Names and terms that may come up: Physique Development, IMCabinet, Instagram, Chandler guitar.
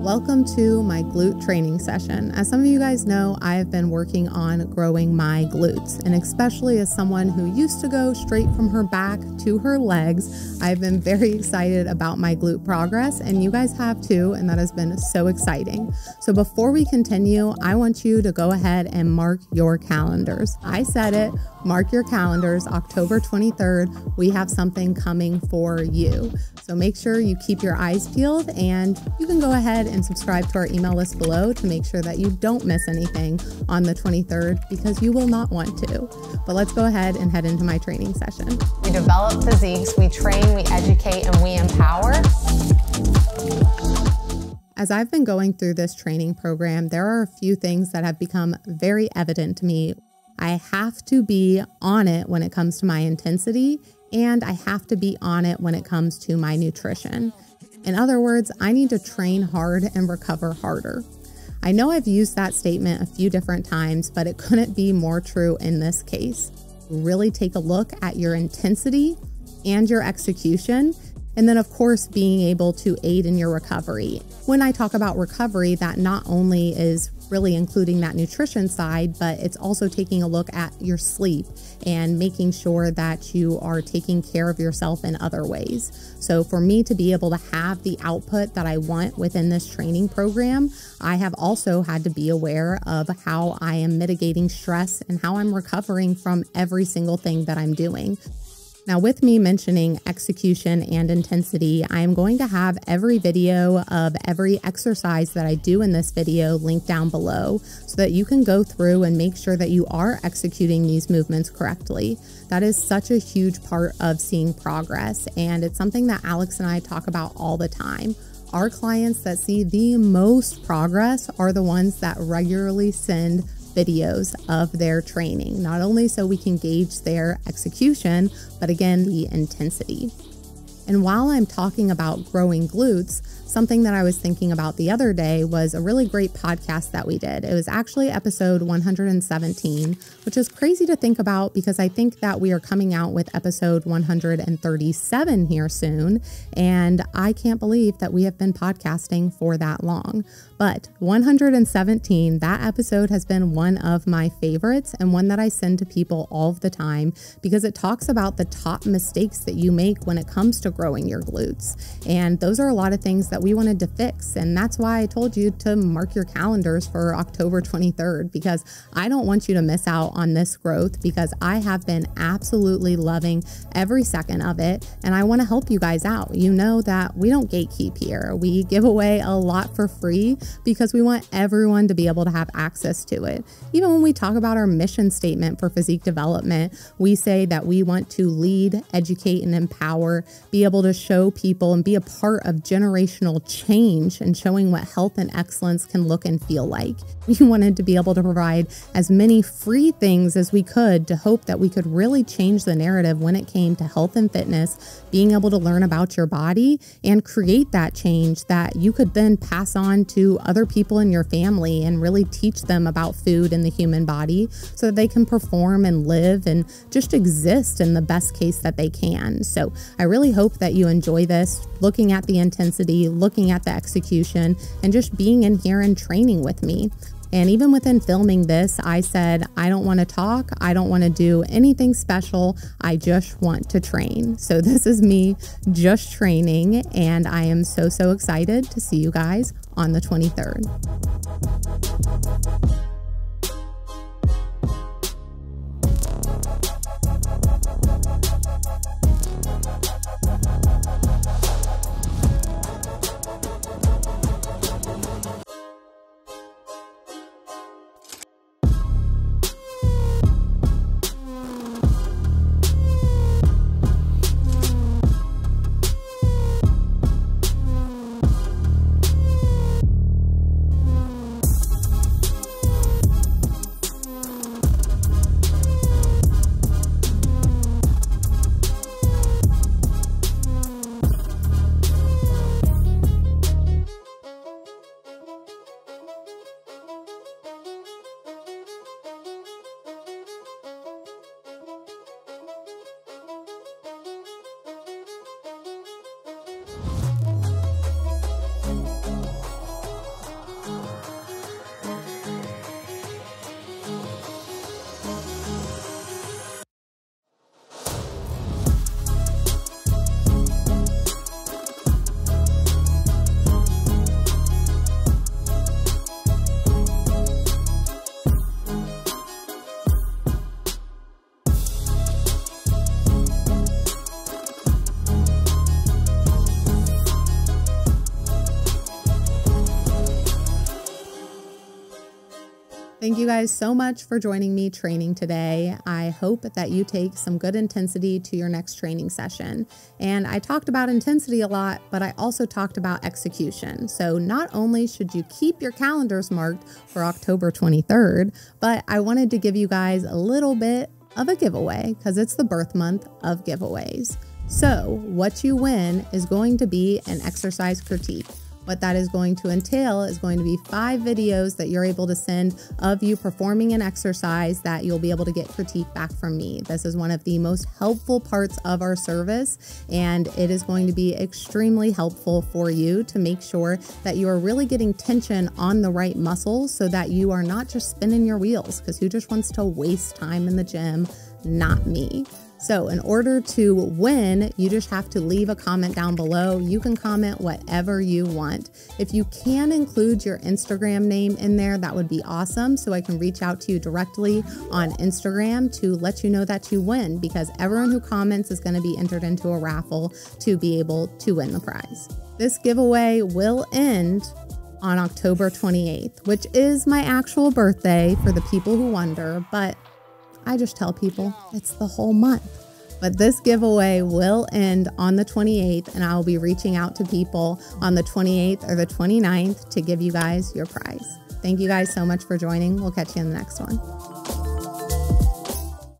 Welcome to my glute training session. As some of you guys know, I have been working on growing my glutes, and especially as someone who used to go straight from her back to her legs, I've been very excited about my glute progress, and you guys have too, and that has been so exciting. So before we continue, I want you to go ahead and mark your calendars. I said it, mark your calendars. October 23rd, we have something coming for you. So make sure you keep your eyes peeled, and you can go ahead and subscribe to our email list below to make sure that you don't miss anything on the 23rd, because you will not want to. But let's go ahead and head into my training session. We develop physiques, we train, we educate, and we empower. As I've been going through this training program, there are a few things that have become very evident to me. I have to be on it when it comes to my intensity, and I have to be on it when it comes to my nutrition. In other words, I need to train hard and recover harder. I know I've used that statement a few different times, but it couldn't be more true in this case. Really take a look at your intensity and your execution, and then of course being able to aid in your recovery. When I talk about recovery, that not only is really including that nutrition side, but it's also taking a look at your sleep and making sure that you are taking care of yourself in other ways. So for me to be able to have the output that I want within this training program, I have also had to be aware of how I am mitigating stress and how I'm recovering from every single thing that I'm doing. Now, with me mentioning execution and intensity, I am going to have every video of every exercise that I do in this video linked down below so that you can go through and make sure that you are executing these movements correctly. That is such a huge part of seeing progress, and it's something that Alex and I talk about all the time. Our clients that see the most progress are the ones that regularly send videos of their training, not only so we can gauge their execution, but again, the intensity. And while I'm talking about growing glutes, something that I was thinking about the other day was a really great podcast that we did. It was actually episode 117, which is crazy to think about because I think that we are coming out with episode 137 here soon. And I can't believe that we have been podcasting for that long. But 117, that episode has been one of my favorites and one that I send to people all of the time because it talks about the top mistakes that you make when it comes to growing your glutes. And those are a lot of things that we wanted to fix. And that's why I told you to mark your calendars for October 23rd, because I don't want you to miss out on this growth, because I have been absolutely loving every second of it. And I want to help you guys out. You know that we don't gatekeep here. We give away a lot for free because we want everyone to be able to have access to it. Even when we talk about our mission statement for Physique Development, we say that we want to lead, educate, and empower, be able to show people and be a part of generational change and showing what health and excellence can look and feel like. We wanted to be able to provide as many free things as we could to hope that we could really change the narrative when it came to health and fitness, being able to learn about your body and create that change that you could then pass on to other people in your family and really teach them about food and the human body so that they can perform and live and just exist in the best case that they can. So I really hope that you enjoy this, looking at the intensity, looking at the execution, and just being in here and training with me. And even within filming this, I said, I don't want to talk. I don't want to do anything special. I just want to train. So this is me just training, and I am so, so excited to see you guys on the 23rd. Thank you guys so much for joining me training today. I hope that you take some good intensity to your next training session. And I talked about intensity a lot, but I also talked about execution. So not only should you keep your calendars marked for October 23rd, but I wanted to give you guys a little bit of a giveaway because it's the birth month of giveaways. So what you win is going to be an exercise critique. What that is going to entail is going to be 5 videos that you're able to send of you performing an exercise that you'll be able to get critique back from me. This is one of the most helpful parts of our service, and it is going to be extremely helpful for you to make sure that you are really getting tension on the right muscles so that you are not just spinning your wheels, because who just wants to waste time in the gym? Not me. So in order to win, you just have to leave a comment down below. You can comment whatever you want. If you can include your Instagram name in there, that would be awesome. So I can reach out to you directly on Instagram to let you know that you win, because everyone who comments is going to be entered into a raffle to be able to win the prize. This giveaway will end on October 28th, which is my actual birthday for the people who wonder, but I just tell people it's the whole month. But this giveaway will end on the 28th, and I'll be reaching out to people on the 28th or the 29th to give you guys your prize. Thank you guys so much for joining. We'll catch you in the next one.